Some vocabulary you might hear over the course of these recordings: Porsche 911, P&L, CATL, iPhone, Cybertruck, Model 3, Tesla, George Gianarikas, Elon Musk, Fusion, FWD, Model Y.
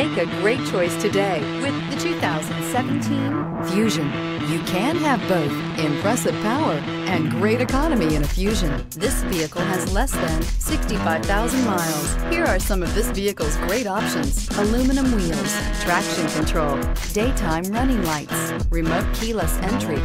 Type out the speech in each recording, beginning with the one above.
Make a great choice today with the 2017 Fusion. You can have both impressive power and great economy in a Fusion. This vehicle has less than 65,000 miles. Here are some of this vehicle's great options: aluminum wheels, traction control, daytime running lights, remote keyless entry,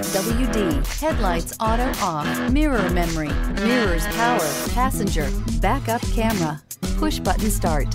FWD, headlights auto off, mirror memory, mirrors power, passenger, backup camera, push button start.